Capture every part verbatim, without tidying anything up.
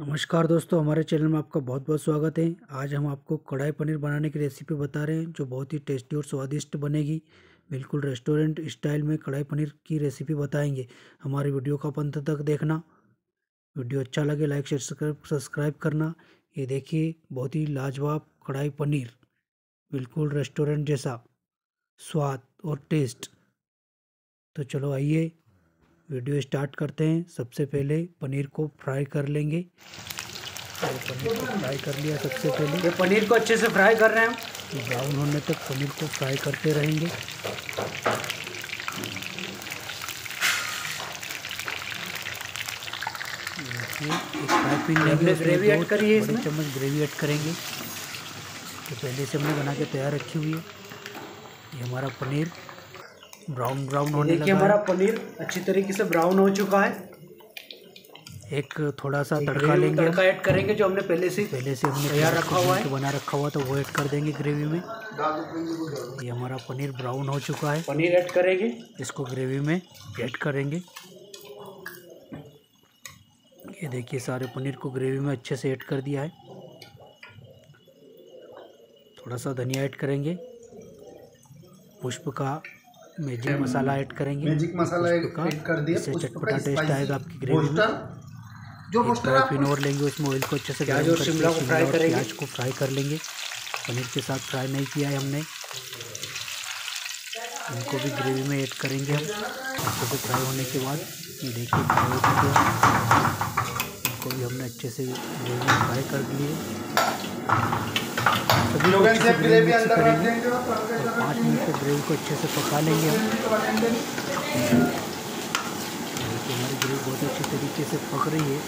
नमस्कार दोस्तों, हमारे चैनल में आपका बहुत बहुत स्वागत है। आज हम आपको कढ़ाई पनीर बनाने की रेसिपी बता रहे हैं जो बहुत ही टेस्टी और स्वादिष्ट बनेगी। बिल्कुल रेस्टोरेंट स्टाइल में कढ़ाई पनीर की रेसिपी बताएंगे। हमारी वीडियो का अंत तक देखना। वीडियो अच्छा लगे लाइक शेयर सब्सक्राइब करना। ये देखिए बहुत ही लाजवाब कढ़ाई पनीर, बिल्कुल रेस्टोरेंट जैसा स्वाद और टेस्ट। तो चलो आइए वीडियो स्टार्ट करते हैं। सबसे पहले पनीर को फ्राई कर लेंगे। तो पनीर को फ्राई कर लिया। सबसे पहले ये पनीर को अच्छे से फ्राई कर रहे हैं हम। ब्राउन होने तक पनीर को फ्राई करते रहेंगे। एक फ्राई पीन लेंगे, ग्रेवी ऐड करिए, इसमें चम्मच ग्रेवी ऐड करेंगे। तो पहले से हमने बना के तैयार रखी हुई है। ये हमारा पनीर ब्राउन ब्राउन होने लगा है। हमारा पनीर अच्छी तरीके से ब्राउन हो चुका है। एक थोड़ा सा तड़का लेंगे, तड़का ऐड करेंगे जो हमने पहले से पहले से हमने तैयार रखा हुआ है, बना रखा हुआ, तो वो ऐड कर देंगे ग्रेवी में। ये हमारा पनीर ब्राउन हो चुका है, पनीर ऐड करेंगे, इसको ग्रेवी में ऐड करेंगे। ये देखिए सारे पनीर को ग्रेवी में अच्छे से ऐड कर दिया है। थोड़ा सा धनिया ऐड करेंगे, पुष्प का मैजिक मसाला ऐड करेंगे। मैजिक मसाला ऐड कर दिया, इससे चटपटा टेस्ट आएगा आपकी ग्रेवी में। जो मसाला फिनोर लेंगे उसमें ऑयल को अच्छे से गर्म करके शिमला को फ्राई करेंगे, प्याज को फ्राई कर लेंगे। पनीर के साथ फ्राई नहीं किया है हमने, उनको भी ग्रेवी में ऐड करेंगे हम। अच्छे से फ्राई होने के बाद देखिए फ्राई हो चुके हैं, उनको भी हमने अच्छे से ग्रेवी में फ्राई कर दिए। सभी लोग अच्छे से ग्रेवी अंदर रख देंगे और पाँच मिनट तक ग्रेवी को अच्छे से पका लेंगे। हमारी ग्रेवी बहुत अच्छे तरीके से पक रही है।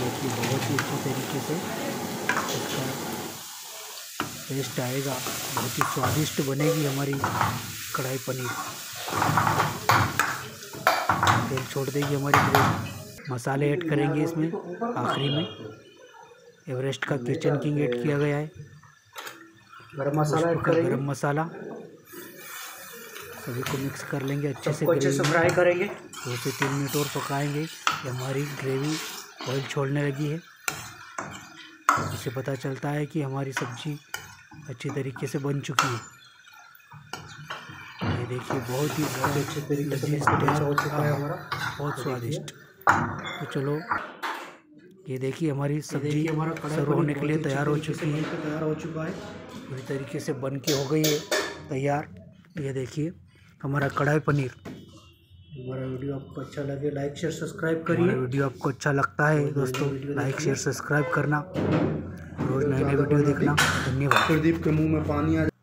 देखिए बहुत ही अच्छे तरीके से इसका टेस्ट आएगा, बहुत ही स्वादिष्ट बनेगी हमारी कढ़ाई पनीर। तेल छोड़ देगी हमारी ग्रेवी। मसाले ऐड करेंगे इसमें आखिरी में। एवरेस्ट का किचन किंग ऐड किया गया है, गरम मसाला ऐड करेंगे, गरम मसाला सभी को मिक्स कर लेंगे। अच्छे से अच्छे से फ्राई करेंगे, दो से तीन मिनट और पकाएंगे। ये हमारी ग्रेवी ऑयल छोड़ने लगी है, इससे पता चलता है कि हमारी सब्जी अच्छी तरीके से बन चुकी है। ये देखिए बहुत ही बहुत अच्छे तरीके से तैयार हो चुका है हमारा, बहुत स्वादिष्ट। तो चलो ये देखिए हमारी सब्जी सर्व होने के लिए तैयार हो चुकी है, तैयार हो चुका है पूरी तरीके से बन के हो गई है तैयार। ये देखिए हमारा कढ़ाई पनीर। हमारा वीडियो आपको अच्छा लगे लाइक शेयर सब्सक्राइब करिए। वीडियो आपको अच्छा लगता है दोस्तों, लाइक शेयर सब्सक्राइब करना, रोज़ नए नए वीडियो देखना। धन्यवाद। प्रदीप के मुँह में पानी आ